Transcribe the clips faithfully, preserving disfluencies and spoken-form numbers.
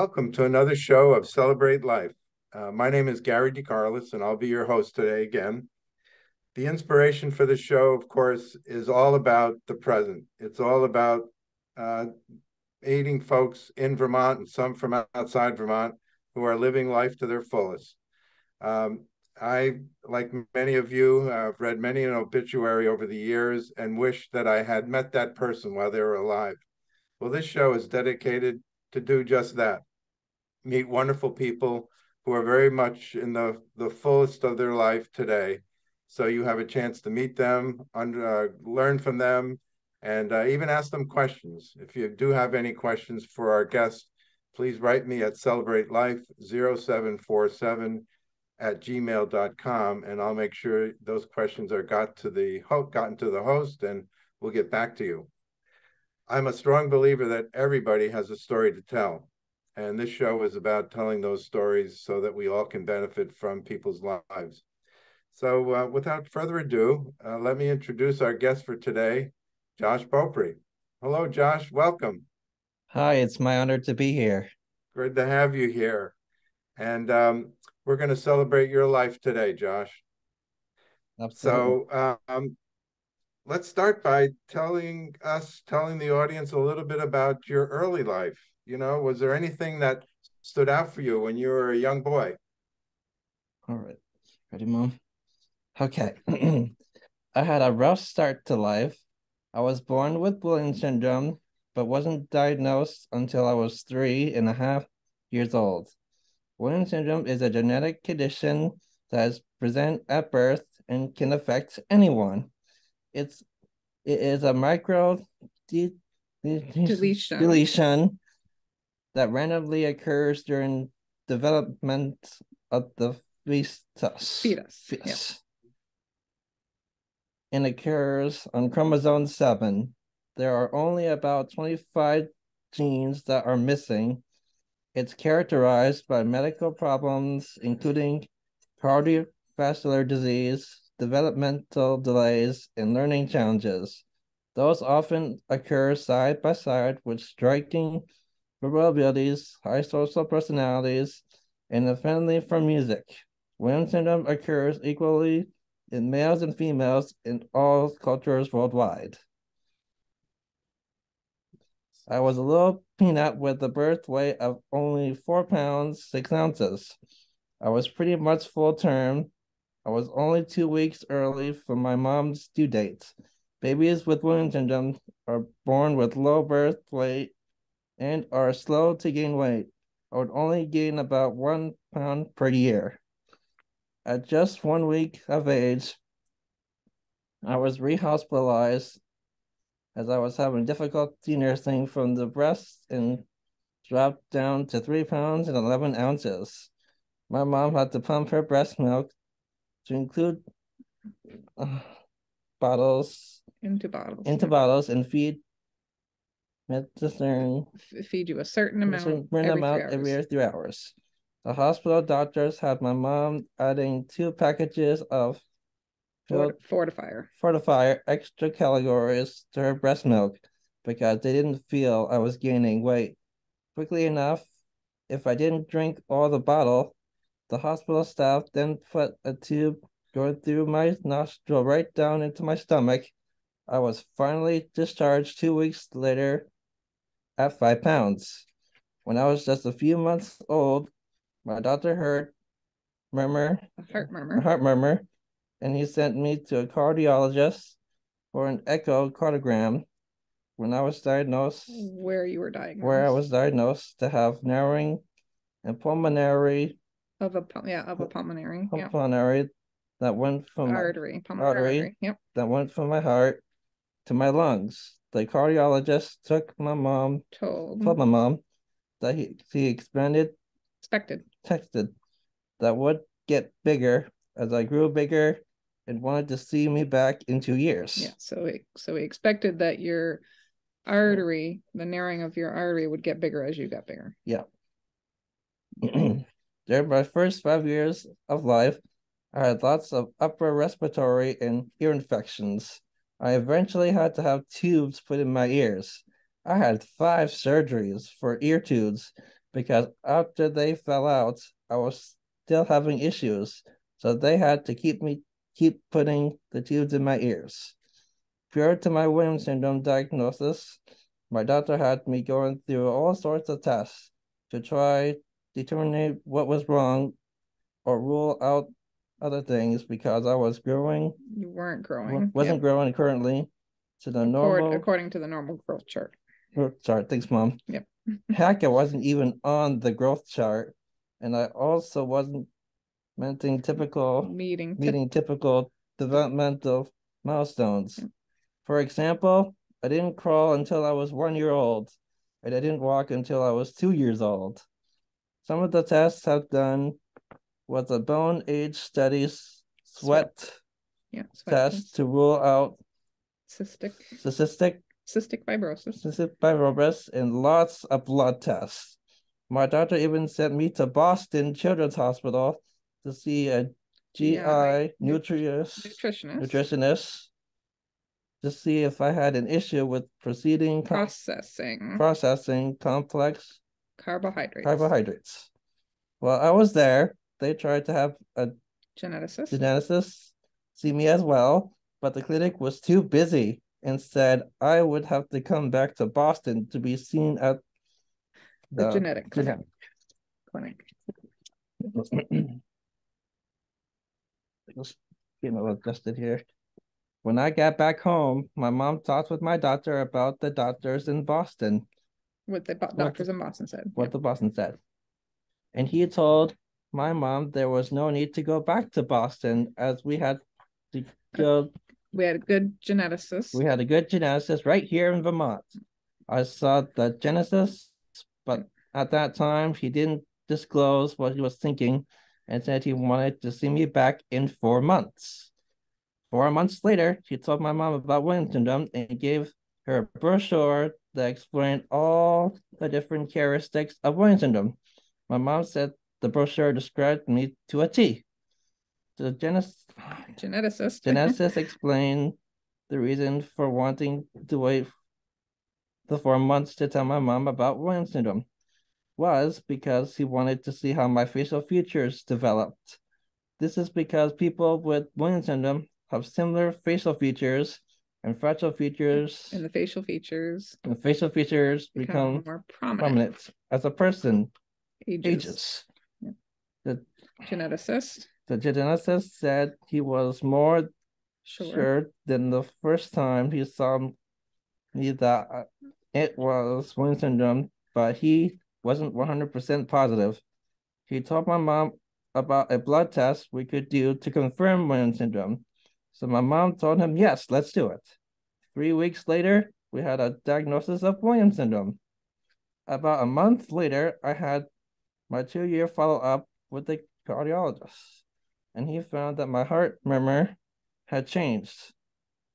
Welcome to another show of Celebrate Life. Uh, my name is Gary De Carolis, and I'll be your host today again. The inspiration for the show, of course, is all about the present. It's all about uh, aiding folks in Vermont and some from outside Vermont who are living life to their fullest. Um, I, like many of you, have uh, read many an obituary over the years and wish that I had met that person while they were alive. Well, this show is dedicated to do just that. Meet wonderful people who are very much in the, the fullest of their life today. So you have a chance to meet them, under, uh, learn from them, and uh, even ask them questions. If you do have any questions for our guests, please write me at celebrate life zero seven four seven at gmail dot com, and I'll make sure those questions are got to the gotten to the host, and we'll get back to you. I'm a strong believer that everybody has a story to tell, and this show is about telling those stories so that we all can benefit from people's lives. So uh, without further ado, uh, let me introduce our guest for today, Josh Beaupre. Hello, Josh. Welcome. Hi, it's my honor to be here. Good to have you here. And um, we're going to celebrate your life today, Josh. Absolutely. So um, let's start by telling us, telling the audience a little bit about your early life. You know, was there anything that stood out for you when you were a young boy? All right. Ready, Mom? Okay. I had a rough start to life. I was born with bullying syndrome, but wasn't diagnosed until I was three and a half years old. Bullying syndrome is a genetic condition that is present at birth and can affect anyone. It's it is a micro de de de deletion. deletion that randomly occurs during development of the fetus, fetus. fetus. Yeah. And occurs on chromosome seven. There are only about twenty-five genes that are missing. It's characterized by medical problems, including cardiovascular disease, developmental delays, and learning challenges. Those often occur side by side with striking vulnerabilities, high social personalities, and affinity for music. Williams syndrome occurs equally in males and females in all cultures worldwide. I was a little peanut with a birth weight of only four pounds, six ounces. I was pretty much full term. I was only two weeks early from my mom's due date. Babies with Williams syndrome are born with low birth weight and are slow to gain weight. I would only gain about one pound per year. At just one week of age, I was rehospitalized as I was having difficulty nursing from the breast and dropped down to three pounds and eleven ounces. My mom had to pump her breast milk to include uh, bottles into bottles into bottles and feed. Medicine, feed you a certain amount, every, amount three every three hours. The hospital doctors had my mom adding two packages of Fort, fortifier fortifier extra calories to her breast milk because they didn't feel I was gaining weight quickly enough. If I didn't drink all the bottle, the hospital staff then put a tube going through my nostril right down into my stomach. I was finally discharged two weeks later at five pounds. When I was just a few months old, my doctor heard murmur, a heart murmur, a heart murmur, and he sent me to a cardiologist for an echocardiogram. When I was diagnosed, where you were diagnosed, where I was diagnosed to have narrowing and pulmonary of a yeah of a pulmonary a pulmonary yeah. that went from artery my, pulmonary artery, artery yep that went from my heart to my lungs. The cardiologist took my mom told, told my mom that he he expanded. Expected. Texted that would get bigger as I grew bigger and wanted to see me back in two years. Yeah, so we, so we expected that your artery, the narrowing of your artery, would get bigger as you got bigger. Yeah. During my first five years of life, I had lots of upper respiratory and ear infections. I eventually had to have tubes put in my ears. I had five surgeries for ear tubes because after they fell out, I was still having issues, so they had to keep me keep putting the tubes in my ears. Prior to my Williams syndrome diagnosis, my doctor had me going through all sorts of tests to try to determine what was wrong or rule out other things because I was growing. You weren't growing. Wasn't yep. growing currently to the normal. According to the normal growth chart. Oh, sorry, thanks, Mom. Yep. Heck, I wasn't even on the growth chart, and I also wasn't meeting typical meeting meeting t- typical developmental milestones. Yep. For example, I didn't crawl until I was one year old, and I didn't walk until I was two years old. Some of the tests I've done was a bone age study sweat, sweat. Yeah, sweat test things. To rule out cystic cystic cystic fibrosis, cystic fibrosis, and lots of blood tests. My doctor even sent me to Boston Children's Hospital to see a G I yeah, right. nutritionist, nutritionist nutritionist to see if I had an issue with proceeding processing com- processing complex. Carbohydrates. Carbohydrates. While I was there, they tried to have a geneticist. geneticist see me as well, but the clinic was too busy and said I would have to come back to Boston to be seen at the, the genetic clinic. clinic. Just getting a little dusted here. When I got back home, my mom talked with my doctor about the doctors in Boston. What the doctors in Boston said. What the Boston said. And he told my mom there was no need to go back to Boston as we had to go. We had a good geneticist. We had a good geneticist right here in Vermont. I saw the geneticist, but at that time he didn't disclose what he was thinking and said he wanted to see me back in four months. Four months later, he told my mom about Williams syndrome and gave her a brochure that explained all the different characteristics of Williams syndrome. My mom said the brochure described me to a T. The genet- geneticist geneticist explained the reason for wanting to wait the four months to tell my mom about Williams syndrome was because he wanted to see how my facial features developed. This is because people with Williams syndrome have similar facial features And facial features and the facial features and the facial features become, become more prominent. prominent as a person ages. ages. Yeah. The geneticist. The geneticist said he was more sure, sure than the first time he saw me that it was Williams syndrome, but he wasn't one hundred percent positive. He told my mom about a blood test we could do to confirm Williams syndrome. So my mom told him, yes, let's do it. Three weeks later, we had a diagnosis of Williams syndrome. About a month later, I had my two-year follow-up with the cardiologist, and he found that my heart murmur had changed.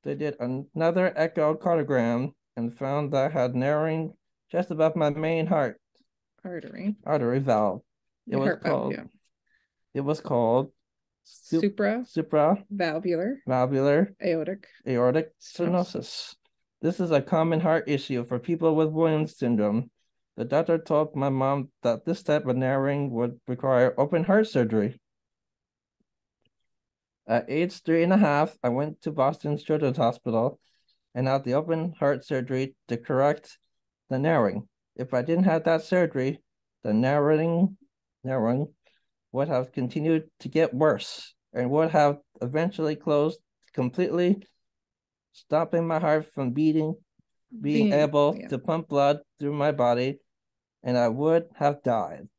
They did another echocardiogram and found that I had narrowing just above my main heart artery artery valve. It was called, valve, yeah. It was called Supra, supra valvular, valvular aortic, aortic stenosis. This is a common heart issue for people with Williams syndrome. The doctor told my mom that this type of narrowing would require open heart surgery. At age three and a half, I went to Boston Children's Hospital and had the open heart surgery to correct the narrowing. If I didn't have that surgery, the narrowing, narrowing, would have continued to get worse and would have eventually closed completely, stopping my heart from beating, being, being able yeah. to pump blood through my body, and I would have died.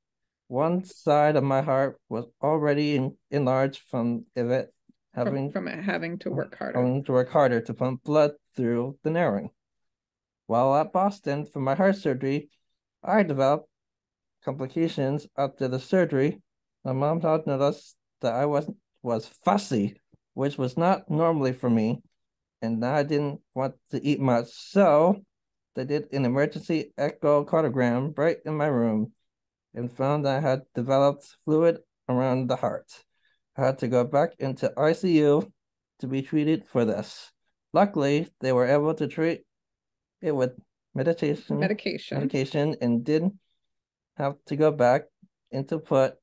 One side of my heart was already in, enlarged from it having from, from it having to work harder. Having to work harder to pump blood through the narrowing. While at Boston for my heart surgery, I developed complications after the surgery. My mom had noticed that I was was fussy, which was not normally for me, and I didn't want to eat much. So they did an emergency echocardiogram right in my room and found that I had developed fluid around the heart. I had to go back into I C U to be treated for this. Luckily, they were able to treat it with meditation, medication. medication and did have to go back into put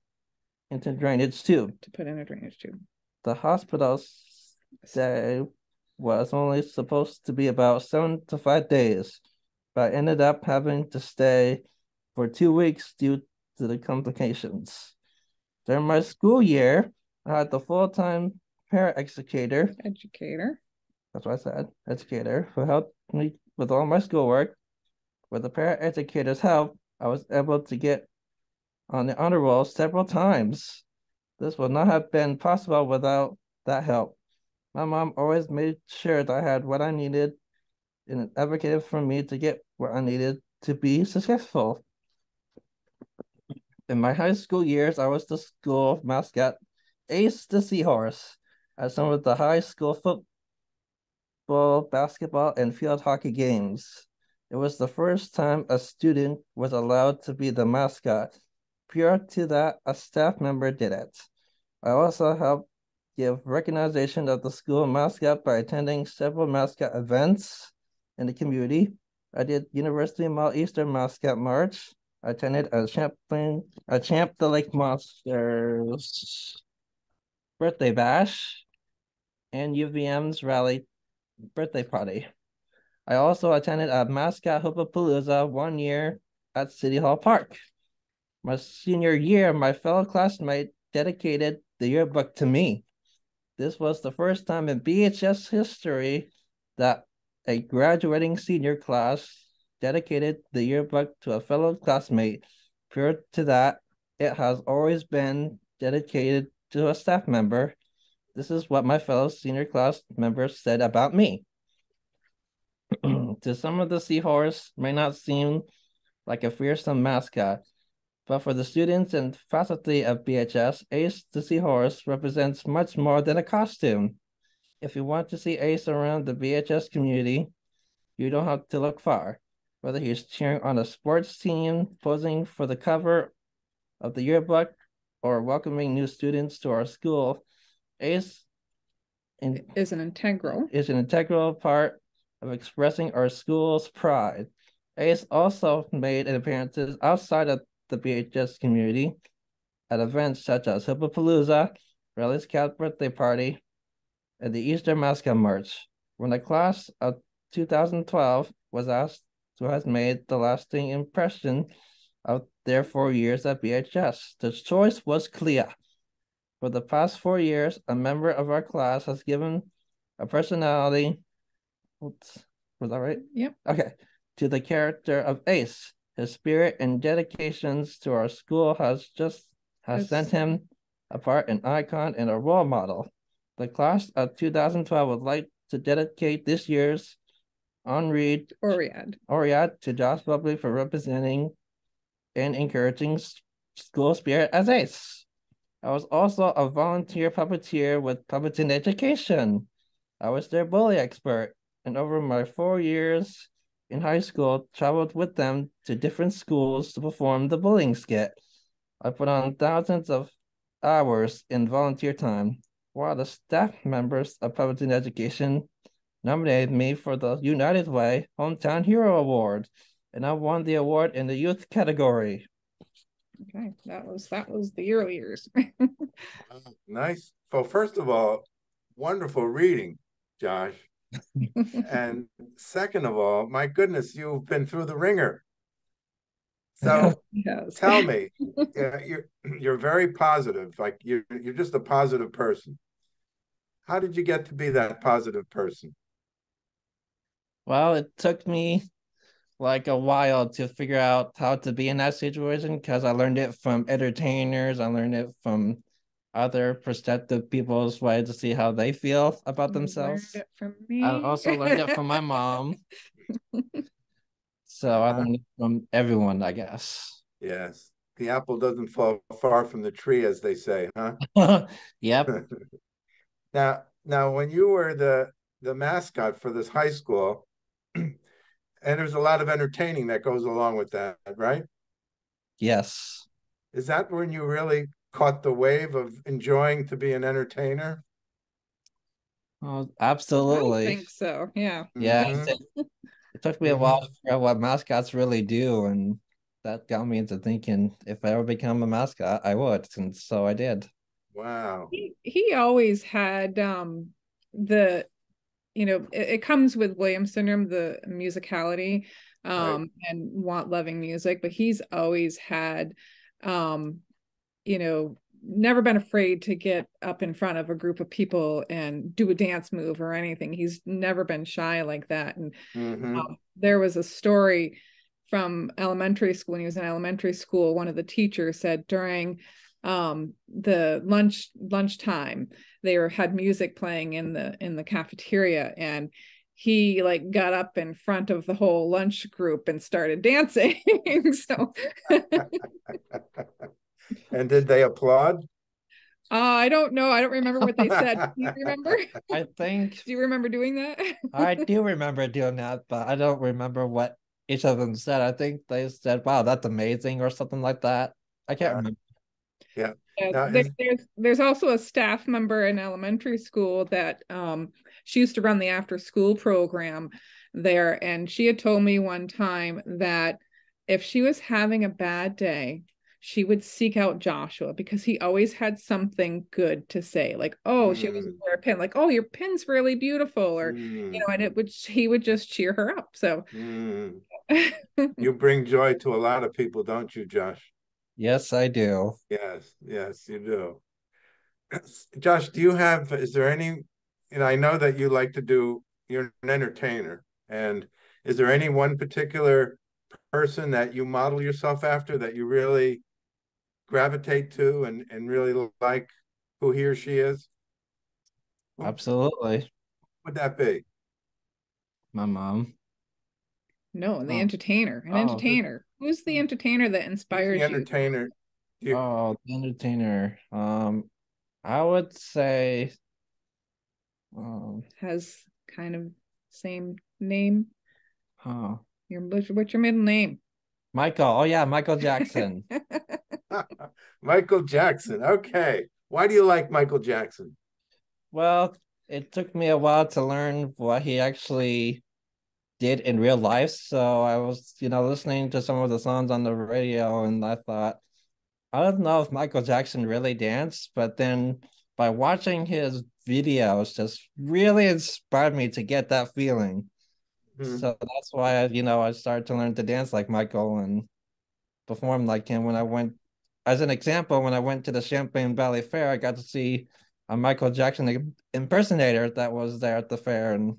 into drainage tube. To put in a drainage tube. The hospital stay was only supposed to be about seven to five days, but ended up having to stay for two weeks due to the complications. During my school year, I had the full-time paraeducator. Educator. That's what I said. Educator who helped me with all my schoolwork. With the paraeducator's help, I was able to get on the honor roll several times. This would not have been possible without that help. My mom always made sure that I had what I needed and advocated for me to get what I needed to be successful. In my high school years, I was the school mascot, Ace the Seahorse. I sang with the high school football, basketball, and field hockey games. It was the first time a student was allowed to be the mascot. Prior to that, a staff member did it. I also helped give recognition of the school mascot by attending several mascot events in the community. I did University Mall Easter Mascot March. I attended a Champlain, a champ the Lake Monsters birthday bash, and U V M's rally birthday party. I also attended a mascot Hoopapalooza one year at City Hall Park. My senior year, my fellow classmate dedicated the yearbook to me. This was the first time in B H S history that a graduating senior class dedicated the yearbook to a fellow classmate. Prior to that, it has always been dedicated to a staff member. This is what my fellow senior class members said about me. To some of the seahorse may not seem like a fearsome mascot, but for the students and faculty of B H S, Ace the Seahorse represents much more than a costume. If you want to see Ace around the B H S community, you don't have to look far. Whether he's cheering on a sports team, posing for the cover of the yearbook, or welcoming new students to our school, Ace in, is an integral is an integral part of expressing our school's pride. Ace also made appearances outside of the B H S community at events such as Hoopapalooza, Riley's Cat Birthday Party, and the Easter Mascot March. When the class of two thousand twelve was asked who has made the lasting impression of their four years at B H S, the choice was clear. For the past four years, a member of our class has given a personality, oops, was that right? Yep. Okay, to the character of Ace. His spirit and dedications to our school has just has sent him apart an icon and a role model. The class of two thousand twelve would like to dedicate this year's Oread Oread Oread to Josh Beaupre for representing and encouraging school spirit as Ace. I was also a volunteer puppeteer with Puppeteen Education. I was their bully expert, and over my four years in high school, traveled with them to different schools to perform the bullying skit. I put on thousands of hours in volunteer time. While the staff members of Puppeteen Education nominated me for the United Way Hometown Hero Award, and I won the award in the youth category. Okay, that was that was the Euro years. Nice. Well, first of all, wonderful reading, Josh. And second of all, my goodness, you've been through the ringer. So yes. Tell me, yeah, you're you're very positive. Like you're you're just a positive person. How did you get to be that positive person? Well, it took me like a while to figure out how to be in that situation, because I learned it from entertainers. I learned it from other perspective people's way to see how they feel about themselves. Learned it from me. I also learned it from my mom. So I learned it from everyone, I guess. Yes. The apple doesn't fall far from the tree, as they say, huh? Yep. Now, now, when you were the, the mascot for this high school, and there's a lot of entertaining that goes along with that, right? Yes. Is that when you really caught the wave of enjoying to be an entertainer? Oh, absolutely. I think so, yeah. Yeah, mm-hmm. it, it took me a while to figure out what mascots really do and that got me into thinking if I ever become a mascot, I would. And so I did. Wow. He, he always had um, the, you know, it, it comes with Williams syndrome, the musicality um, right. and want loving music, but he's always had, um, you know, never been afraid to get up in front of a group of people and do a dance move or anything. He's never been shy like that. And mm-hmm. um, there was a story from elementary school. When he was in elementary school, one of the teachers said during um, the lunch lunchtime, they were, had music playing in the, in the cafeteria, and he like got up in front of the whole lunch group and started dancing. So. And did they applaud? Uh, I don't know. I don't remember what they said. Do you remember? I think. Do you remember doing that? I do remember doing that, but I don't remember what each of them said. I think they said, wow, that's amazing or something like that. I can't uh, remember. Yeah. yeah no, there, there's, there's also a staff member in elementary school that um, she used to run the after school program there. And she had told me one time that if she was having a bad day, she would seek out Joshua because he always had something good to say, like, oh, mm. she was wearing a pin, like, oh, your pin's really beautiful, or, mm. you know, and it would, he would just cheer her up. So mm. You bring joy to a lot of people, don't you, Josh? Yes, I do. Yes, yes, you do. Josh, do you have, is there any, and I know that you like to do, you're an entertainer, and is there any one particular person that you model yourself after that you really gravitate to and and really like who he or she is? Absolutely. What would that be? My mom. No, the oh. entertainer. An oh. entertainer. Who's the entertainer that inspires the entertainer? you? Oh, the entertainer. Um, I would say. Um, Has kind of same name. Oh. Your what's your middle name? Michael. Oh yeah, Michael Jackson. Michael Jackson. Okay. Why do you like Michael Jackson? Well, it took me a while to learn what he actually did in real life. So I was, you know, listening to some of the songs on the radio, and I thought, I don't know if Michael Jackson really danced, but then by watching his videos, just really inspired me to get that feeling. Mm-hmm. So that's why, you know, I started to learn to dance like Michael and perform like him. When I went, as an example, when I went to the Champlain Valley Fair, I got to see a Michael Jackson impersonator that was there at the fair and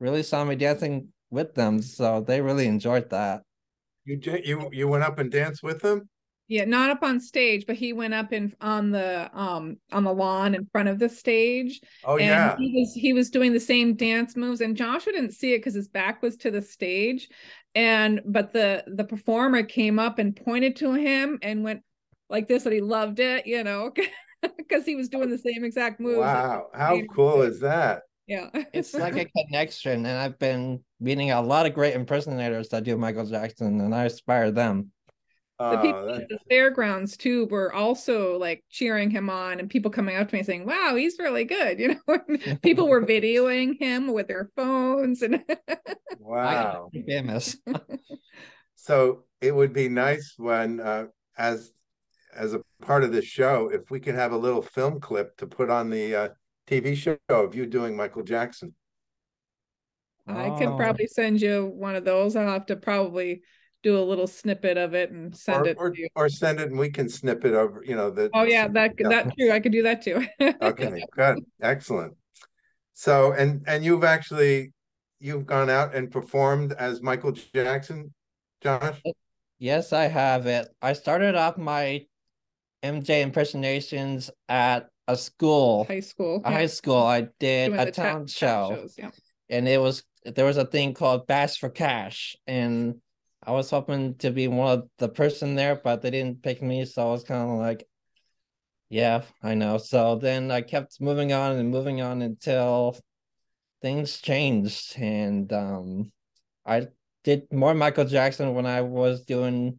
really saw me dancing with them. So they really enjoyed that. You you you went up and danced with them? Yeah, not up on stage, but he went up in on the um on the lawn in front of the stage. Oh and yeah, he was he was doing the same dance moves, and Joshua didn't see it because his back was to the stage, and but the the performer came up and pointed to him and went like this, and he loved it, you know, because he was doing the same exact moves. Wow, how cool is that? Yeah, it's like a connection, and I've been meeting a lot of great impersonators that do Michael Jackson, and I inspire them. The people oh, at the fairgrounds too were also like cheering him on, and people coming up to me saying, wow, he's really good, you know. People were videoing him with their phones and wow. Famous. So it would be nice when uh, as as a part of this show, if we could have a little film clip to put on the uh, T V show of you doing Michael Jackson. I oh. could probably send you one of those. I'll have to probably do a little snippet of it and send or, it or, to you. Or send it and we can snip it over, you know. The, oh yeah, that that's true. I could do that too. Okay, good. Excellent. So, and and you've actually, you've gone out and performed as Michael Jackson, Josh? Yes, I have it. I started off my M J impersonations at a school. High school. A yeah. High school. I did Doing a town ta- show. Shows, yeah. And it was, there was a thing called Bash for Cash, and I was hoping to be one of the person there, but they didn't pick me. So I was kind of like, yeah, I know. So then I kept moving on and moving on until things changed. And um, I did more Michael Jackson when I was doing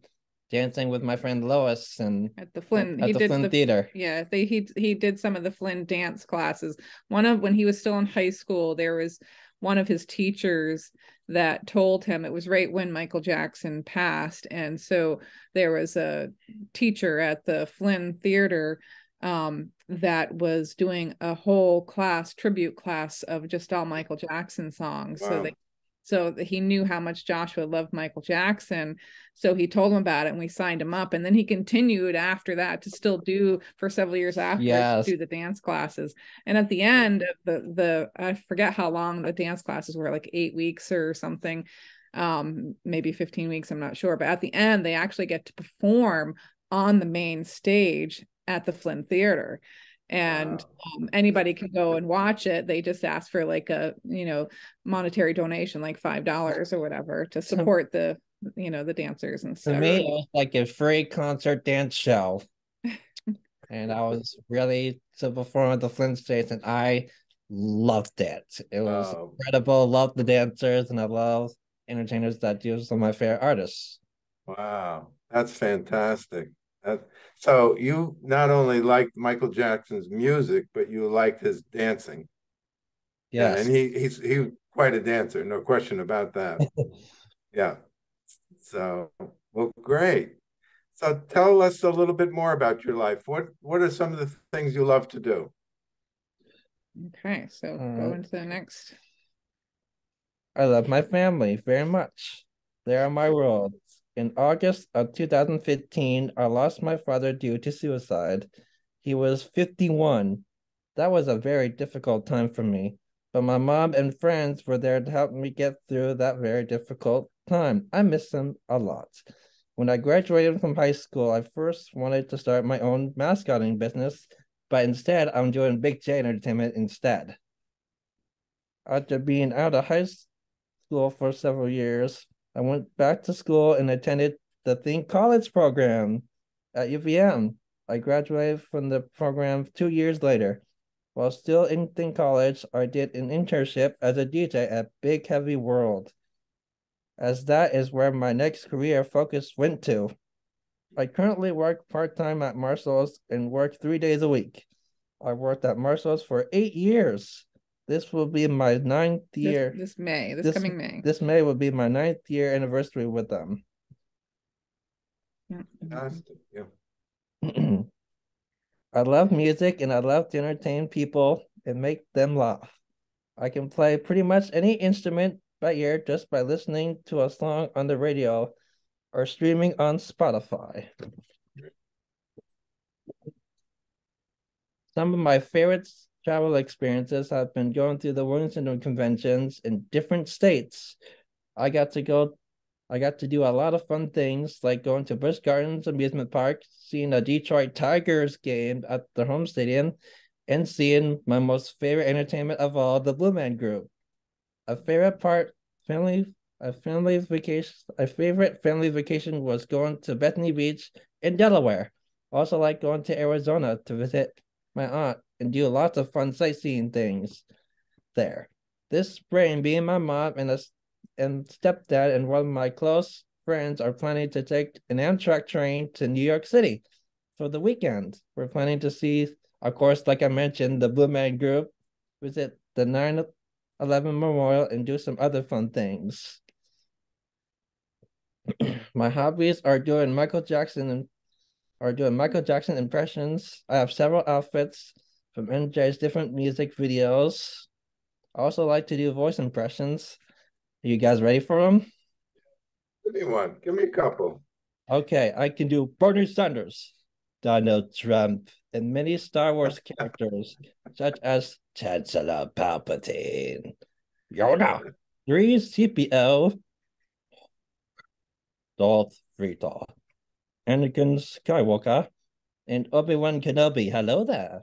dancing with my friend Lois and at the Flynn, at he the did Flynn the, Theater. Yeah, they, he, he did some of the Flynn dance classes. One of, when he was still in high school, there was one of his teachers that told him, it was right when Michael Jackson passed. And so there was a teacher at the Flynn Theater um, that was doing a whole class, tribute class of just all Michael Jackson songs. Wow. So they So he knew how much Joshua loved Michael Jackson. So he told him about it and we signed him up. And then he continued after that to still do for several years after yes. to do the dance classes. And at the end of the, the, I forget how long the dance classes were, like eight weeks or something, um, maybe fifteen weeks, I'm not sure. But at the end, they actually get to perform on the main stage at the Flynn Theater. And um, anybody can go and watch it. They just ask for like a, you know, monetary donation, like five dollars or whatever, to support the, you know, the dancers and stuff. For me, it was like a free concert dance show. And I was really to perform at the Flynn Stage, and I loved it. It was oh. incredible. Loved the dancers, and I love entertainers that do some of my favorite artists. Wow, that's fantastic. Uh, so you not only liked Michael Jackson's music, but you liked his dancing. Yes. Yeah, and he he's he was quite a dancer, no question about that. Yeah. So, well, great. So tell us a little bit more about your life. What what are some of the things you love to do? Okay, so um, go into the next. I love my family very much. They are my world. In August of two thousand fifteen, I lost my father due to suicide. He was fifty-one. That was a very difficult time for me, but my mom and friends were there to help me get through that very difficult time. I miss them a lot. When I graduated from high school, I first wanted to start my own mascotting business, but instead I'm doing Big J Entertainment instead. After being out of high school for several years, I went back to school and attended the Think College program at U V M. I graduated from the program two years later. While still in Think College, I did an internship as a D J at Big Heavy World, as that is where my next career focus went to. I currently work part-time at Marshalls and work three days a week. I worked at Marshalls for eight years. This will be my ninth year. This, this May, this, this coming May. This May will be my ninth year anniversary with them. Yeah. I love music and I love to entertain people and make them laugh. I can play pretty much any instrument by ear just by listening to a song on the radio or streaming on Spotify. Some of my favorites travel experiences have been going through the Williams Syndrome conventions in different states. I got to go, I got to do a lot of fun things like going to Busch Gardens Amusement Park, seeing a Detroit Tigers game at their home stadium, and seeing my most favorite entertainment of all, the Blue Man Group. A favorite part, family, a family vacation, a favorite family vacation was going to Bethany Beach in Delaware. Also like going to Arizona to visit my aunt and do lots of fun sightseeing things there. This spring, me and my mom and a, and stepdad and one of my close friends are planning to take an Amtrak train to New York City for the weekend. We're planning to see, of course, like I mentioned, the Blue Man Group, visit the nine eleven Memorial, and do some other fun things. My hobbies are doing Michael Jackson and are doing Michael Jackson impressions. I have several outfits from M J's different music videos. I also like to do voice impressions. Are you guys ready for them? Give me one. Give me a couple. Okay, I can do Bernie Sanders, Donald Trump, and many Star Wars characters, such as Chancellor Palpatine, Yoda, three C P O, Darth Vader, Anakin Skywalker, and Obi-Wan Kenobi. Hello there.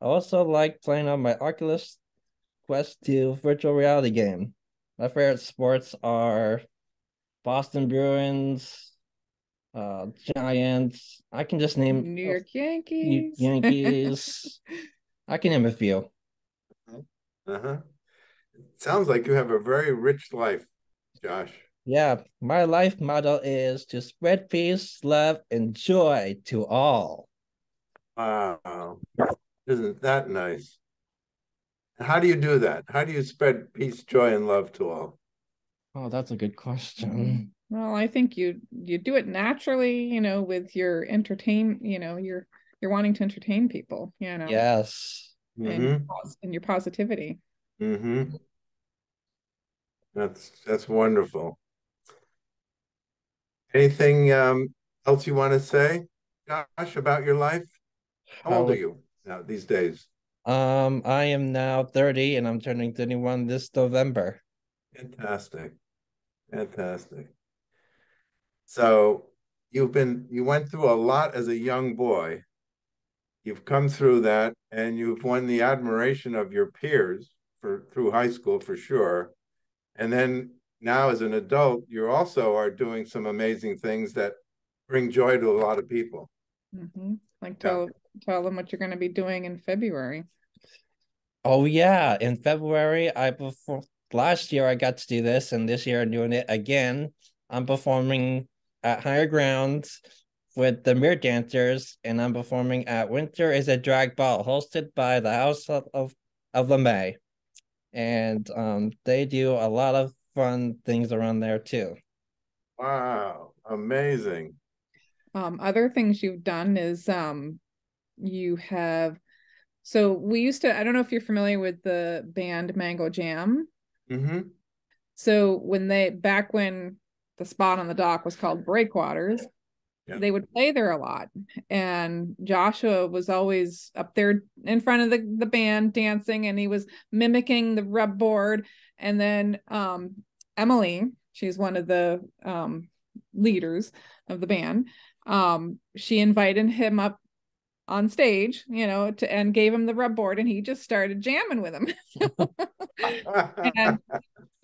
I also like playing on my Oculus Quest two virtual reality game. My favorite sports are Boston Bruins, uh, Giants. I can just name New York Yankees. New Yankees. I can name a few. Uh-huh. It sounds like you have a very rich life, Josh. Yeah, my life motto is to spread peace, love, and joy to all. Wow. Isn't that nice? How do you do that? How do you spread peace, joy, and love to all? Oh, that's a good question. Well, I think you you do it naturally, you know, with your entertain, you know, you're you're wanting to entertain people, you know. Yes. And, mm-hmm. and your positivity. Mm-hmm. That's that's wonderful. Anything um, else you want to say, Josh, about your life? How old um, are you now these days? Um, I am now thirty, and I'm turning thirty-one this November. Fantastic. Fantastic. So you've been, you went through a lot as a young boy. You've come through that, and you've won the admiration of your peers for through high school for sure. And then now as an adult, you also are doing some amazing things that bring joy to a lot of people. Mm-hmm. Like tell, yeah. tell them what you're going to be doing in February. Oh, yeah. In February, I perform. Last year, I got to do this, and this year I'm doing it again. I'm performing at Higher Grounds with the Mirror Dancers, and I'm performing at Winter Is a Drag Ball, hosted by the House of, of, of LeMay. And um, they do a lot of fun things around there, too. Wow. Amazing. Um, other things you've done is um, you have... So we used to... I don't know if you're familiar with the band Mango Jam. Mm-hmm. So when they back when the spot on the dock was called Breakwaters, yeah. they would play there a lot, and Joshua was always up there in front of the, the band dancing, and he was mimicking the rub board. And then um Emily, she's one of the um leaders of the band, um she invited him up on stage, you know, to, and gave him the rub board, and he just started jamming with him. And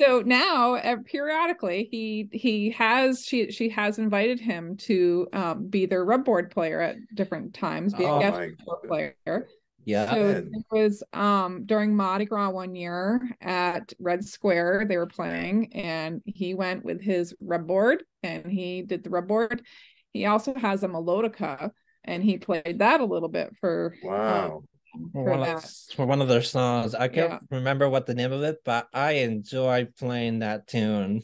so now uh, periodically he, he has, she, she has invited him to um, be their rub board player at different times, be oh a guest player. Yeah. So it was um, during Mardi Gras one year at Red Square, they were playing, and he went with his rub board and he did the rub board. He also has a melodica, and he played that a little bit for wow um, for, one of, for one of their songs. I can't yeah. remember what the name of it, but I enjoyed playing that tune.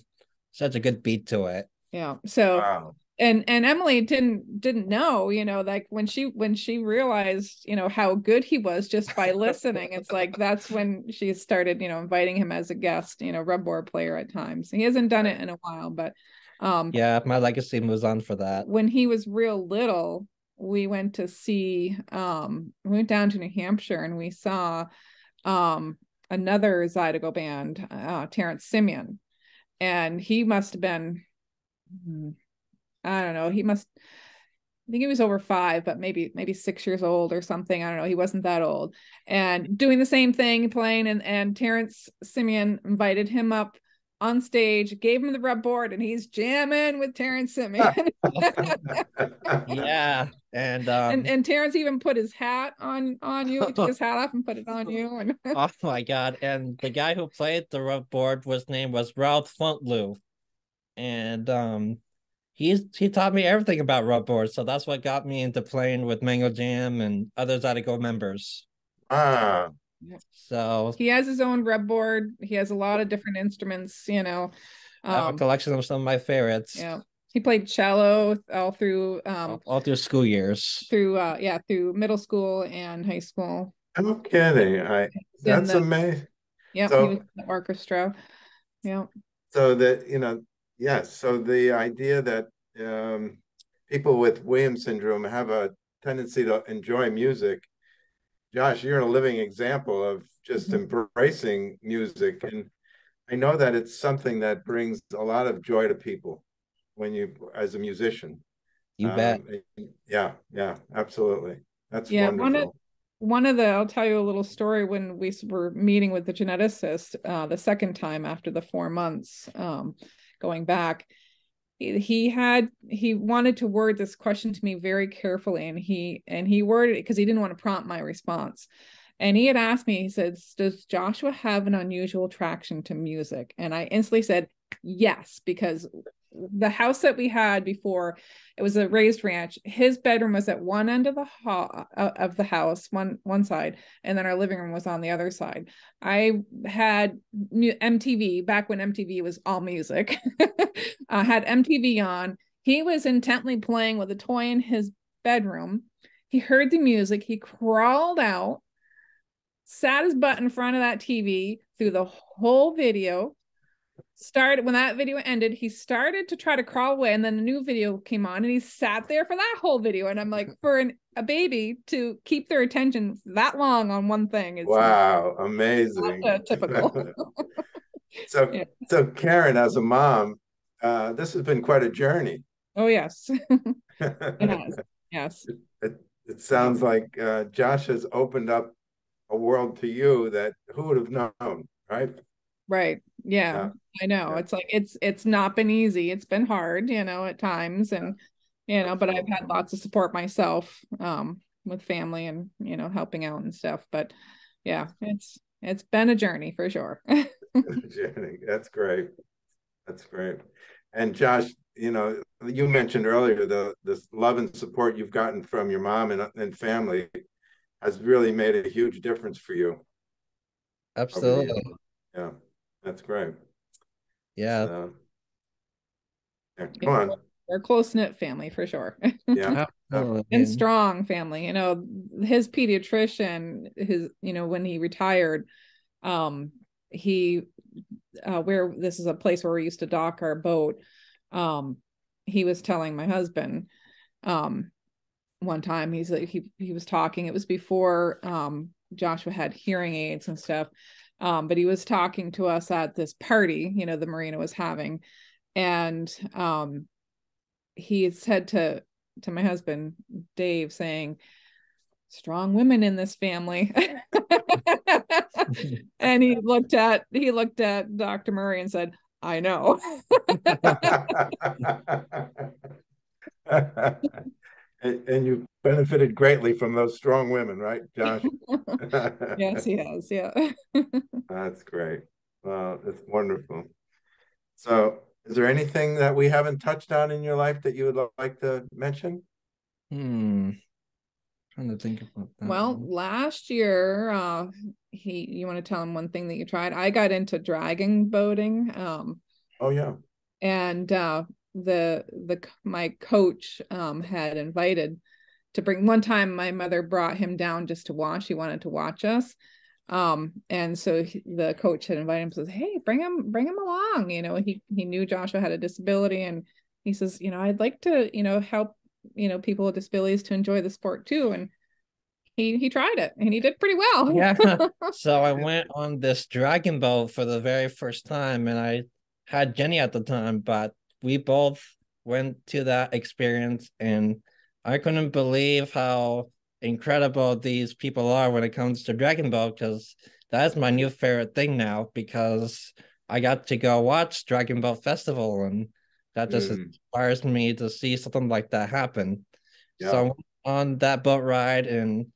Such a good beat to it. Yeah. So wow. and and Emily didn't didn't know, you know, like when she when she realized, you know, how good he was just by listening. It's like that's when she started, you know, inviting him as a guest, you know, rub board player at times. He hasn't done it in a while, but um yeah, my legacy moves on for that. When he was real little, we went to see, um, we went down to New Hampshire, and we saw um, another Zydeco band, uh, Terrance Simien. And he must have been, I don't know, he must, I think he was over five, but maybe, maybe six years old or something. I don't know. He wasn't that old, and doing the same thing, playing. And, and Terrance Simien invited him up on stage, gave him the rub board, and he's jamming with Terrance Simien. Yeah. And, um, and and Terrance even put his hat on on you. He took his hat off and put it on you. And oh my God! And the guy who played the rub board was named was Ralph Funtloo, and um, he's he taught me everything about rub boards. So that's what got me into playing with Mango Jam and other Zydeco members. Ah. So he has his own rub board. He has a lot of different instruments. You know, um, a collection of some of my favorites. Yeah. He played cello all through um all through school years. Through uh yeah, through middle school and high school. I'm kidding. I that's the, amazing. Yeah, so, he was in the orchestra. Yeah. So that you know, yes. So the idea that um people with Williams syndrome have a tendency to enjoy music. Josh, you're a living example of just mm-hmm. embracing music. And I know that it's something that brings a lot of joy to people. When you as a musician, you um, bet. Yeah, yeah, absolutely. That's yeah, wonderful. One of, one of the, I'll tell you a little story. When we were meeting with the geneticist uh, the second time after the four months um, going back, he, he had he wanted to word this question to me very carefully, and he and he worded it because he didn't want to prompt my response. And he had asked me, he said, "Does Joshua have an unusual attraction to music?" And I instantly said yes, because the house that we had before, it was a raised ranch. His bedroom was at one end of the ho- of the house, one one side, and then our living room was on the other side. I had M T V back when M T V was all music. I had M T V on. He was intently playing with a toy in his bedroom. He heard the music. He crawled out, sat his butt in front of that T V through the whole video. Started when that video ended, he started to try to crawl away, and then a new video came on, and he sat there for that whole video. And I'm like, for an, a baby to keep their attention that long on one thing is wow, not, amazing, not, uh, typical. so, yeah. so Karen, as a mom, uh, this has been quite a journey. Oh yes, it has. Yes, it, it, it sounds like uh, Josh has opened up a world to you that who would have known, right? Right. Yeah, yeah, I know. Yeah. It's like, it's, it's not been easy. It's been hard, you know, at times, and, you know, but I've had lots of support myself, um, with family and, you know, helping out and stuff, but yeah, it's, it's been a journey for sure. Journey. That's great. That's great. And Josh, you know, you mentioned earlier, the, this love and support you've gotten from your mom and, and family has really made a huge difference for you. Absolutely. Yeah. That's great. Yeah. So, yeah, come on. They're a close-knit family for sure. Yeah. Absolutely. And strong family. You know, his pediatrician, his, you know, when he retired, um, he, uh, where this is a place where we used to dock our boat. Um, he was telling my husband, um, one time he's like, he, he was talking, it was before, um, Joshua had hearing aids and stuff. Um, but he was talking to us at this party, you know, the marina was having, and um, he said to, to my husband, Dave, saying, strong women in this family. And he looked at, he looked at Doctor Murray and said, I know. And, and you benefited greatly from those strong women, right, Josh? Yes, he has. Yeah. That's great. Wow, that's wonderful. So, is there anything that we haven't touched on in your life that you would like to mention? Hmm. Trying to think about that. Well, last year, uh, he. You want to tell him one thing that you tried? I got into dragon boating. Um, oh yeah. And. Uh, the the my coach um had invited to bring one time my mother brought him down just to watch. He wanted to watch us, um and so he, the coach had invited him, says, hey, bring him bring him along, you know. He he knew Joshua had a disability, and he says, you know, I'd like to, you know, help, you know, people with disabilities to enjoy the sport too. And He he tried it, and he did pretty well. Yeah. So I went on this dragon boat for the very first time, and I had Jenny at the time, but we both went to that experience, and I couldn't believe how incredible these people are when it comes to Dragon Ball, because that's my new favorite thing now, because I got to go watch Dragon Ball Festival, and that just mm. inspires me to see something like that happen. Yeah. So I went on that boat ride, and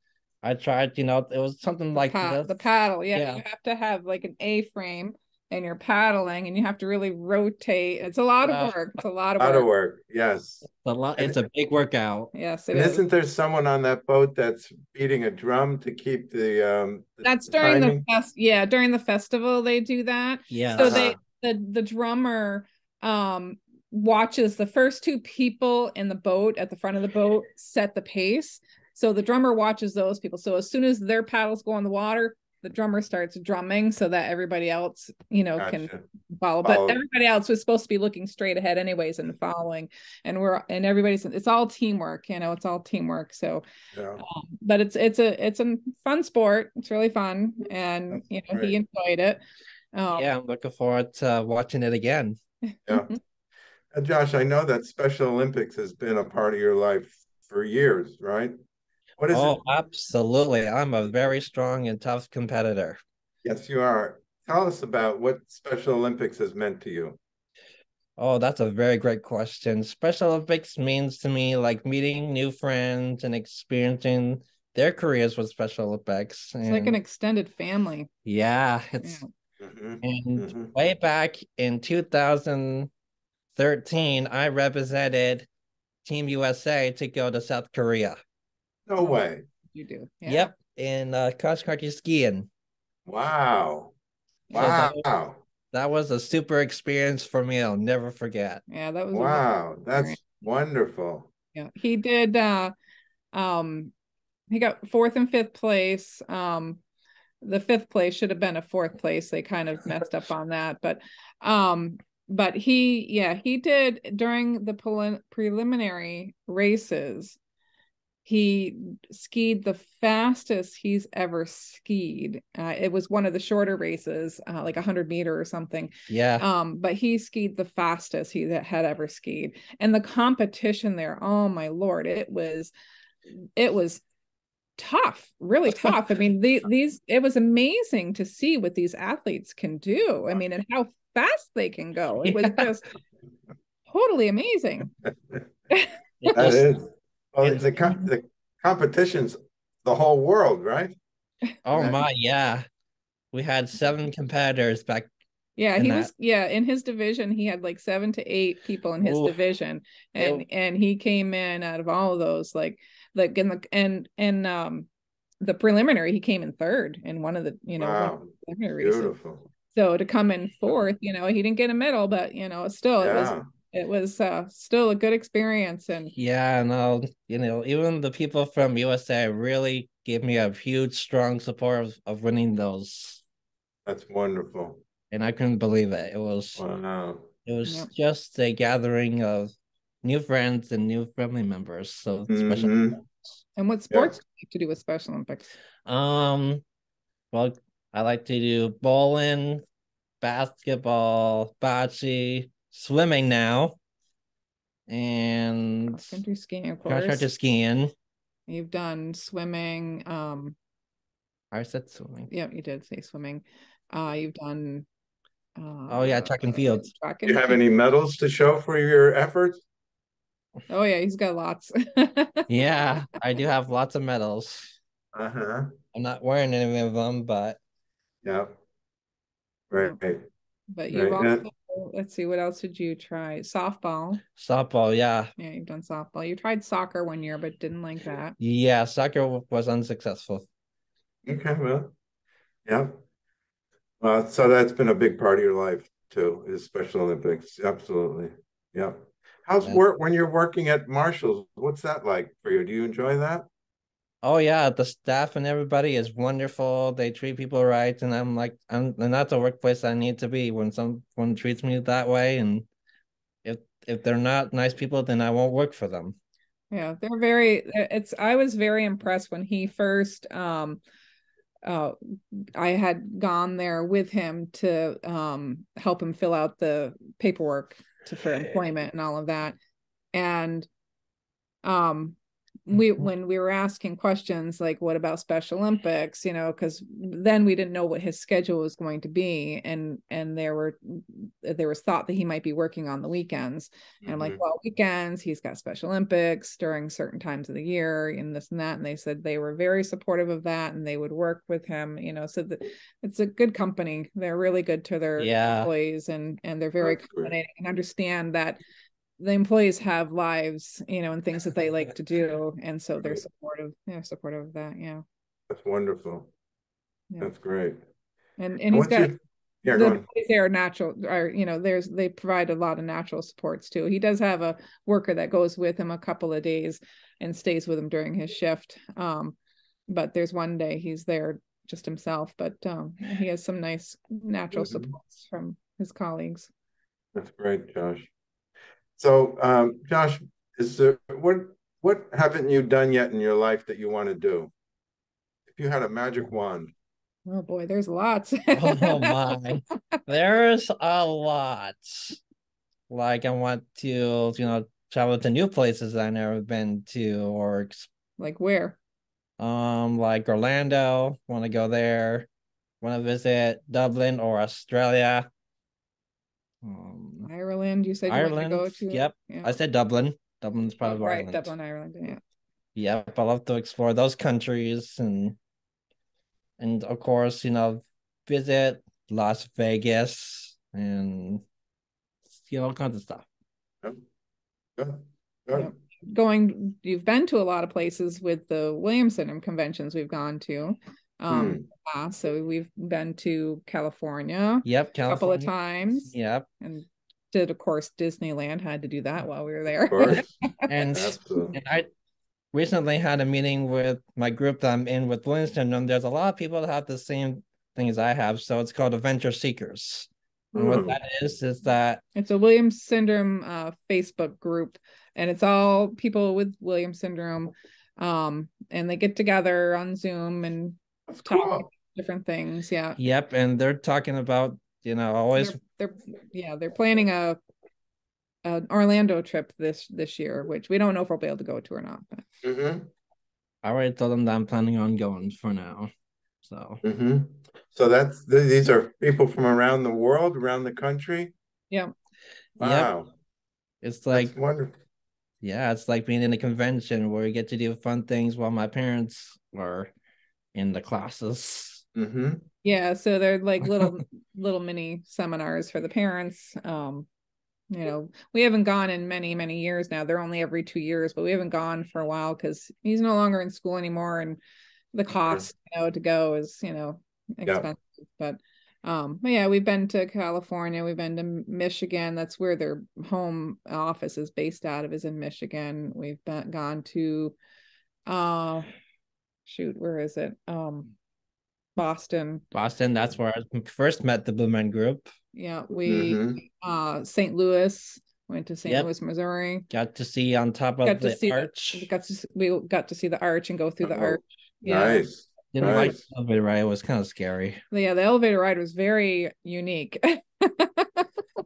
I tried, you know, it was something the like pad- this. The paddle. Yeah, yeah. You have to have like an A-frame, and you're paddling, and you have to really rotate. It's a lot of work. It's a lot of work. A lot of work. Yes. A lot. It's a big workout. Yes. It and is. Isn't there someone on that boat that's beating a drum to keep the? Um, the that's during timing? the fest. Yeah, during the festival they do that. Yeah. So uh-huh. they the the drummer um watches the first two people in the boat at the front of the boat set the pace. So the drummer watches those people. So as soon as their paddles go on the water, the drummer starts drumming so that everybody else, you know, gotcha. can follow. But follow. Everybody else was supposed to be looking straight ahead anyways and following. And we're and everybody's it's all teamwork, you know, it's all teamwork. So yeah. um, but it's it's a it's a fun sport. It's really fun. And That's you know, great. He enjoyed it. Um, yeah, I'm looking forward to watching it again. Yeah. And Josh, I know that Special Olympics has been a part of your life for years, right? What is oh, it? Absolutely. I'm a very strong and tough competitor. Yes, you are. Tell us about what Special Olympics has meant to you. Oh, that's a very great question. Special Olympics means to me like meeting new friends and experiencing their careers with Special Olympics. It's and like an extended family. Yeah. It's yeah. Mm-hmm. And mm-hmm. way back in two thousand, thirteen, I represented Team U S A to go to South Korea. No way. You do. Yeah. Yep. In uh, cross-country skiing. Wow. Wow. So that, was, that was a super experience for me. I'll never forget. Yeah, that was. Wow. That's wonderful. Yeah. He did. Uh, um, he got fourth and fifth place. Um, the fifth place should have been a fourth place. They kind of messed up on that, but, um, but he, yeah, he did during the pre- preliminary races. He skied the fastest he's ever skied. Uh, it was one of the shorter races, uh, like one hundred meter or something. Yeah. Um, but he skied the fastest he had ever skied. And the competition there, oh my Lord, it was, it was tough, really tough. I mean, the, these, it was amazing to see what these athletes can do. I mean, and how fast they can go. It was yeah. just totally amazing. That is. Well, it, the, com- the competition's the whole world, right? Oh my, yeah. We had seven competitors back. Yeah, he that. was. Yeah, in his division, he had like seven to eight people in his Ooh. division, and Ew. and he came in out of all of those, like like in the and and um the preliminary, he came in third in one of the you know wow. the preliminary Beautiful. races. So to come in fourth, you know, he didn't get a medal, but you know, still yeah. it was. It was uh, still a good experience. And yeah, and I'll, you know, even the people from U S A really gave me a huge, strong support of, of winning those. That's wonderful. And I couldn't believe it. It was, wow. it was yeah. just a gathering of new friends and new family members. So mm-hmm. Special Olympics. And what sports yeah. do you like to do with Special Olympics? Um, well, I like to do bowling, basketball, bocce, swimming now, and cross-country skiing, of course. Cross-country skiing. You've done swimming. Um, I said swimming. Yeah, you did say swimming. Uh, you've done. Uh, oh yeah, track and field. Track and Do you have field. any medals to show for your efforts? Oh yeah, he's got lots. Yeah, I do have lots of medals. Uh huh. I'm not wearing any of them, but. Yeah. Right. But you've right. also. Let's see, what else did you try? Softball. Softball, yeah. Yeah, you've done softball. You tried soccer one year, but didn't like that. Yeah, soccer was unsuccessful. Okay, well, yeah. Uh, so that's been a big part of your life, too, is Special Olympics. Absolutely, yeah. How's yeah. work when you're working at Marshalls? What's that like for you? Do you enjoy that? Oh, yeah, the staff and everybody is wonderful. They treat people right. And I'm like, I'm, and that's a workplace I need to be when someone treats me that way. And if if they're not nice people, then I won't work for them. Yeah, they're very, it's, I was very impressed when he first, um, uh, I had gone there with him to um, help him fill out the paperwork to, for employment and all of that. And, um, we when we were asking questions like, what about Special Olympics, you know, because then we didn't know what his schedule was going to be, and and there were there was thought that he might be working on the weekends, and mm-hmm. I'm like, well, weekends he's got Special Olympics during certain times of the year and this and that, and they said they were very supportive of that and they would work with him, you know, so that it's a good company. They're really good to their yeah. employees, and and they're very accommodating and understand that the employees have lives, you know, and things that they like to do. And so they're supportive, yeah, supportive of that. Yeah. That's wonderful. Yeah. That's great. And and he's got, your... yeah, the, go they are natural, are, you know, there's, they provide a lot of natural supports too. He does have a worker that goes with him a couple of days and stays with him during his shift. Um, but there's one day he's there just himself, but um, he has some nice natural mm-hmm. supports from his colleagues. That's great, Josh. So, um, Josh, is there, what what haven't you done yet in your life that you want to do? If you had a magic wand. Oh, boy, there's lots. Oh, my. There's a lot. Like, I want to, you know, travel to new places I've never been to. or Like where? Um, Like Orlando. Want to go there. Want to visit Dublin or Australia. Um, Ireland, you said you Ireland, to go to? Yep. Yeah. I said Dublin. Dublin's probably oh, right. Ireland. Dublin, Ireland, yeah. Yep, I love to explore those countries, and and of course, you know, visit Las Vegas and you know, all kinds of stuff. Good. Good. Good. Going, you've been to a lot of places with the Williamson conventions we've gone to. Um, hmm. So we've been to California. Yep, California. A couple of times. Yep. And did, of course, Disneyland. Had to do that while we were there. Of course. and, and I recently had a meeting with my group that I'm in with Williamson, and there's a lot of people that have the same thing as I have. So it's called Adventure Seekers. And what that is, is that it's a Williams syndrome uh, Facebook group, and it's all people with Williams syndrome. Um, and they get together on Zoom and That's talk cool. about different things. Yeah. Yep. And they're talking about, you know, always they're, they're yeah, they're planning a an Orlando trip this this year, which we don't know if we'll be able to go to or not. But mm-hmm. I already told them that I'm planning on going for now. So mm-hmm. so that's th- these are people from around the world, around the country. Yeah. Wow. Yep. It's like that's wonderful. Yeah, it's like being in a convention where you get to do fun things while my parents are in the classes. Mm-hmm. Yeah, so they're like little little mini seminars for the parents. Um, you know, we haven't gone in many, many years now. They're only every two years, but we haven't gone for a while because he's no longer in school anymore, and the cost, you know, to go is, you know, expensive. Yeah. But um, but yeah, we've been to California, we've been to Michigan. That's where their home office is based out of, is in Michigan. We've been, gone to uh shoot, where is it? Um Boston. Boston, that's where I first met the Blue Man Group. Yeah, we mm-hmm. uh Saint Louis. Went to Saint Yep. Louis, Missouri. Got to see on top of the arch. The, got to, we got to see the arch and go through the oh, arch. Yeah. Nice. Didn't nice. Like the elevator ride. It was kind of scary. Yeah, the elevator ride was very unique.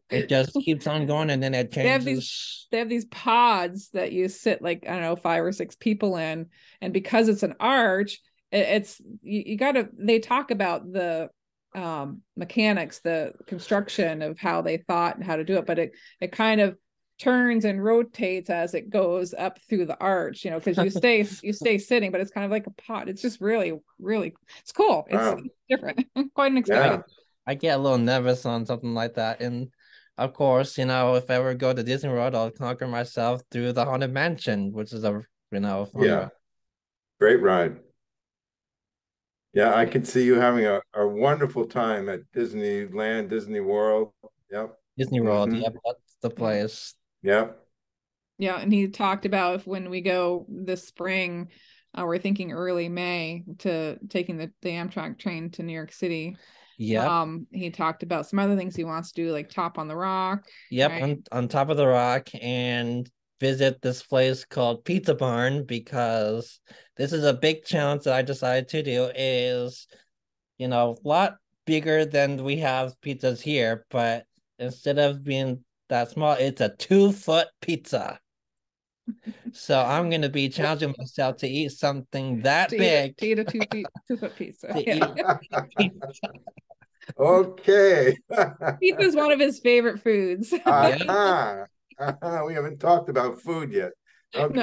It just keeps on going, and then it changes. They have these, they have these pods that you sit like, I don't know, five or six people in. And because it's an arch, it, it's, you, you got to, they talk about the um mechanics, the construction of how they thought and how to do it, but it it kind of turns and rotates as it goes up through the arch, you know, because you stay you stay sitting, but it's kind of like a pot. It's just really really it's cool. It's wow. different. Quite an experience. Yeah. I get a little nervous on something like that, and of course, you know, if I ever go to Disney World, I'll conquer myself through the Haunted Mansion, which is a you know yeah ride. Great ride. Yeah, I could see you having a, a wonderful time at Disneyland, Disney World. Yep. Disney World. Mm-hmm. Yep. That's the place. Yep. Yeah. And he talked about if when we go this spring, uh, we're thinking early May to taking the, the Amtrak train to New York City. Yeah. Um, he talked about some other things he wants to do, like Top on the Rock. Yep. Right? On, on Top of the Rock, and visit this place called Pizza Barn, because this is a big challenge that I decided to do. Is, you know, a lot bigger than we have pizzas here, but instead of being that small, it's a two foot pizza. So I'm going to be challenging myself to eat something that to big. Eat, to eat a two, feet, two foot pizza. Yeah. Pizza. Okay. Pizza is one of his favorite foods. Uh-huh. Uh-huh. We haven't talked about food yet. Okay.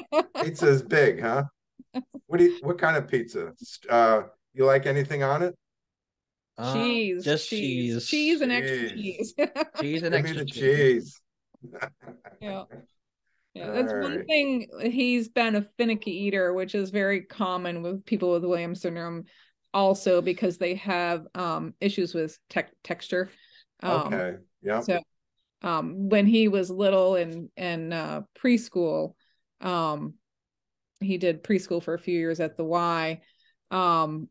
No. Pizza is big, huh? What do you, what kind of pizza? Uh, you like anything on it? Uh, cheese. Just cheese. Cheese, cheese and extra cheese. Cheese and Give extra me the cheese. cheese. Yeah. Yeah, that's right. One thing, he's been a finicky eater, which is very common with people with Williams syndrome also, because they have um, issues with te- texture. Um, okay. Yeah. So Um, when he was little and and uh, preschool, um, he did preschool for a few years at the Y. Um,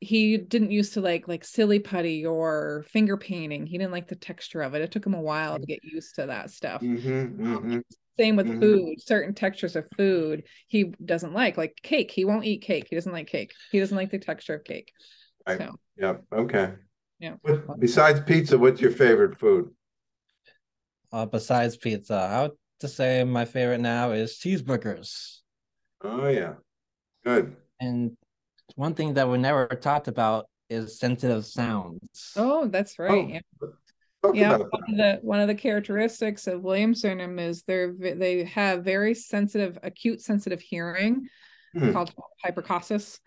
he didn't used to like like silly putty or finger painting. He didn't like the texture of it. It took him a while to get used to that stuff. Mm-hmm, mm-hmm. Um, same with mm-hmm. food. Certain textures of food he doesn't like, like cake. He won't eat cake. He doesn't like cake. He doesn't like the texture of cake. I, so, yeah. Okay. Yeah. What, besides pizza, what's your favorite food? Uh, besides pizza, I would to say my favorite now is cheeseburgers. Oh yeah, good. And one thing that we never talked about is sensitive sounds. Oh, that's right. Oh, yeah, yeah. One of the one of the characteristics of Williams syndrome is they they have very sensitive, acute sensitive hearing, hmm. called hyperacusis.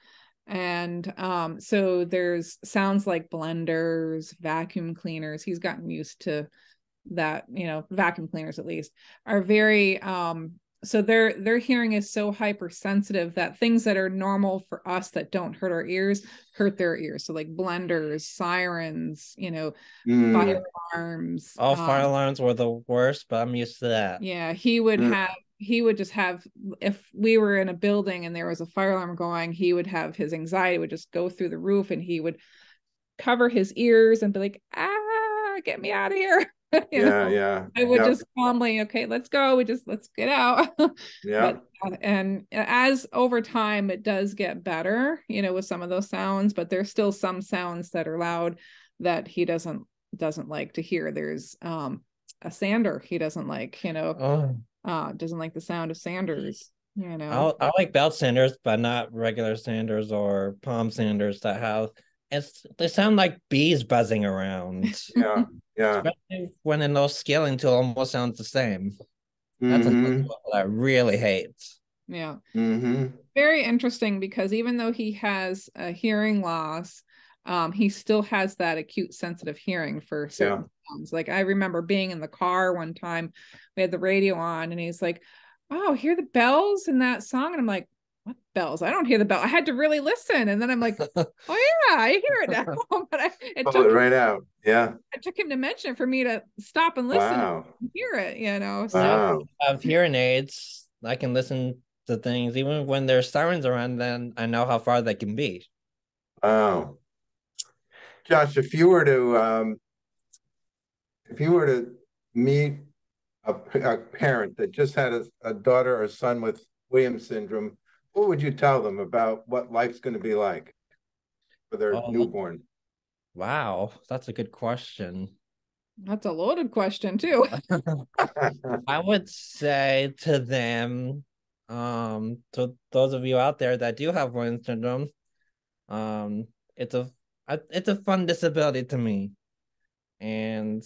And um, so there's sounds like blenders, vacuum cleaners. He's gotten used to that, you know, vacuum cleaners at least, are very, um, so their, their hearing is so hypersensitive that things that are normal for us that don't hurt our ears, hurt their ears. So like blenders, sirens, you know, mm. fire alarms. All um, fire alarms were the worst, but I'm used to that. Yeah. He would mm. have, he would just have, if we were in a building and there was a fire alarm going, he would have, his anxiety would just go through the roof, and he would cover his ears and be like, ah, get me out of here. You yeah, know? yeah. I would yep. just calmly, okay, let's go. We just, let's get out. Yeah. And as over time, it does get better, you know, with some of those sounds, but there's still some sounds that are loud that he doesn't, doesn't like to hear. There's um, a sander he doesn't like, you know, oh. uh, doesn't like the sound of sanders, you know. I'll, I like belt sanders, but not regular sanders or palm sanders that have, it's, they sound like bees buzzing around. Yeah. Yeah. Especially when they're not scaling to almost sounds the same. That's mm-hmm. what I really hate. Yeah. Mm-hmm. Very interesting, because even though he has a hearing loss, um, he still has that acute sensitive hearing for certain yeah. sounds. Like I remember being in the car one time, we had the radio on, and he's like, oh, hear the bells in that song. And I'm like, what bells? I don't hear the bell. I had to really listen. And then I'm like, oh yeah, I hear it now. But I it took it right him, out. Yeah. It took him to mention it for me to stop and listen wow. and hear it, you know. So wow. I have hearing aids. I can listen to things even when there's sirens around, then I know how far they can be. Wow. Josh, if you were to um if you were to meet a, a parent that just had a, a daughter or son with Williams syndrome, what would you tell them about what life's going to be like for their oh, newborn? Wow, that's a good question. That's a loaded question too. I would say to them, um, to those of you out there that do have Williams syndrome, um, it's a it's a fun disability to me, and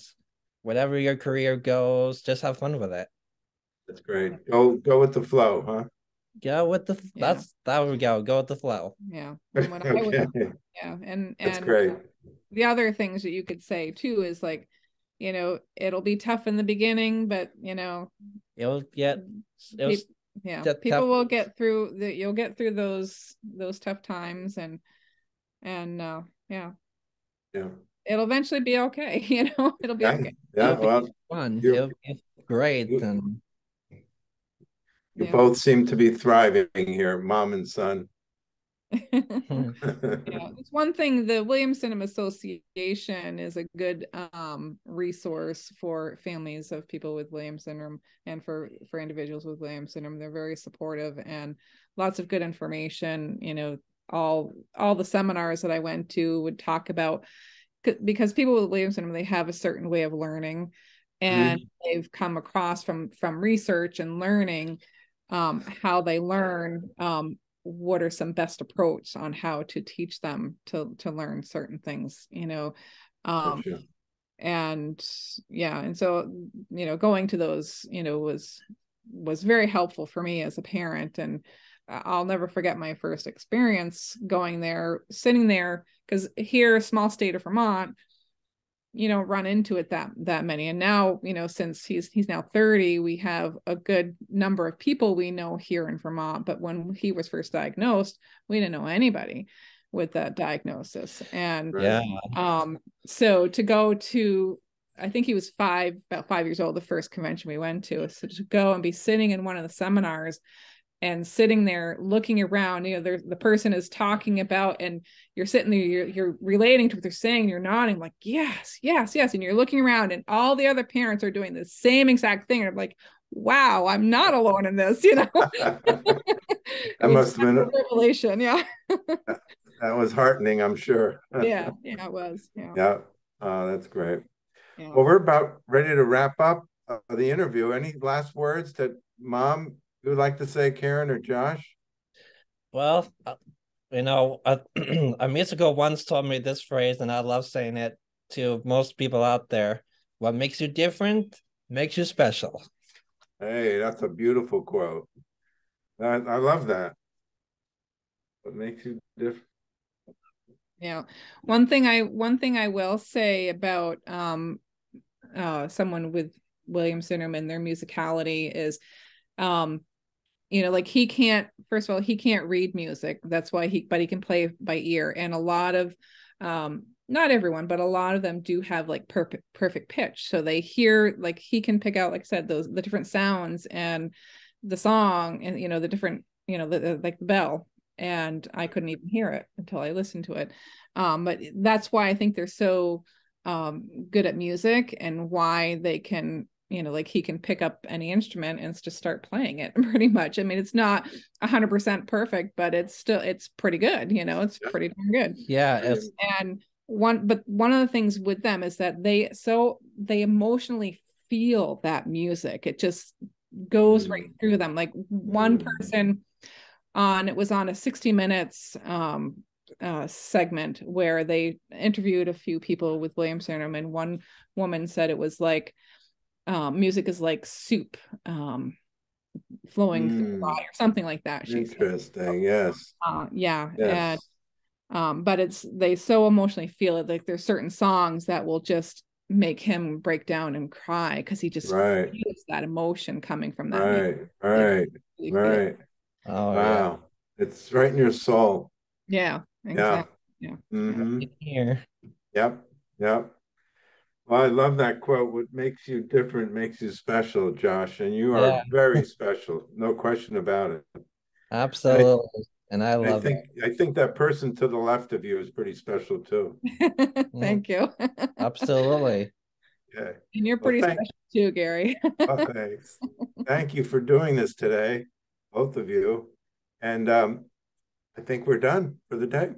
whatever your career goes, just have fun with it. That's great. Go go with the flow, huh? Go with the yeah. that's that we go go with the flow. Yeah. And when I was, okay. Yeah, and and that's great. The other things that you could say too is like, you know, it'll be tough in the beginning, but you know, it'll get it'll pe- yeah get people tough. will get through that. You'll get through those those tough times, and and uh, yeah, yeah, it'll eventually be okay. You know, it'll be okay. Yeah, it'll well, be fun. It'll be great and. You yeah. both seem to be thriving here, mom and son. Yeah, it's one thing. The Williams Syndrome Association is a good um, resource for families of people with Williams Syndrome, and for, for individuals with Williams Syndrome. They're very supportive and lots of good information. You know, all all the seminars that I went to would talk about, because people with Williams Syndrome, they have a certain way of learning, and mm-hmm. they've come across from from research and learning. Um, how they learn, um, what are some best approach on how to teach them to to learn certain things, you know, um, gotcha. and yeah, and so you know, going to those, you know, was was very helpful for me as a parent, and I'll never forget my first experience going there, sitting there, because here, small state of Vermont, you know, run into it that that many. And now, you know, since he's he's now thirty, we have a good number of people we know here in Vermont. But when he was first diagnosed, we didn't know anybody with that diagnosis. And yeah. um, so to go to, I think he was five, about five years old, the first convention we went to. So to go and be sitting in one of the seminars and sitting there looking around, you know, there, the person is talking about, and you're sitting there, you're, you're relating to what they're saying, you're nodding, like, yes, yes, yes. And you're looking around, and all the other parents are doing the same exact thing. And I'm like, wow, I'm not alone in this, you know? That must have been a revelation, yeah. That was heartening, I'm sure. yeah, yeah, it was, yeah. Yeah, uh, that's great. Yeah. Well, we're about ready to wrap up uh, the interview. Any last words to mom you would like to say, Karen or Josh? Well, uh, you know, a, a musical once told me this phrase, and I love saying it to most people out there. What makes you different makes you special. Hey, that's a beautiful quote. I, I love that. What makes you different? Yeah. One thing I one thing I will say about um, uh, someone with Williams syndrome and their musicality is, um, you know, like he can't, first of all, he can't read music. That's why he, but he can play by ear. And a lot of, um, not everyone, but a lot of them do have like perfect, perfect pitch. So they hear, like he can pick out, like I said, those, the different sounds and the song and, you know, the different, you know, the, the, like the bell. And I couldn't even hear it until I listened to it. Um, but that's why I think they're so um, good at music, and why they can, you know, like he can pick up any instrument and just start playing it pretty much. I mean, it's not a hundred percent perfect, but it's still, it's pretty good. You know, it's pretty darn good. Yeah. And one, but one of the things with them is that they, so they emotionally feel that music. It just goes right through them. Like one person on, it was on a sixty minutes um, uh, segment where they interviewed a few people with Williams syndrome, and one woman said it was like, um, music is like soup um, flowing mm. through the body, or something like that. She Interesting, said. yes. Uh, yeah, yes. And, um, but it's, they so emotionally feel it. Like there's certain songs that will just make him break down and cry, because he just right. feels that emotion coming from that. Right, music. right, really right. Oh, wow. Yeah. It's right in your soul. Yeah. Exactly. Yeah. Yeah. Mm-hmm. Here. Yep. Yep. Well, I love that quote. What makes you different makes you special, Josh. And you are yeah. very special. No question about it. Absolutely. I, and I love I think, it. I think that person to the left of you is pretty special too. Thank you. Absolutely. Yeah. And you're pretty well, thank, special too, Gary. Oh, thanks. Thank you for doing this today, both of you. And um, I think we're done for the day.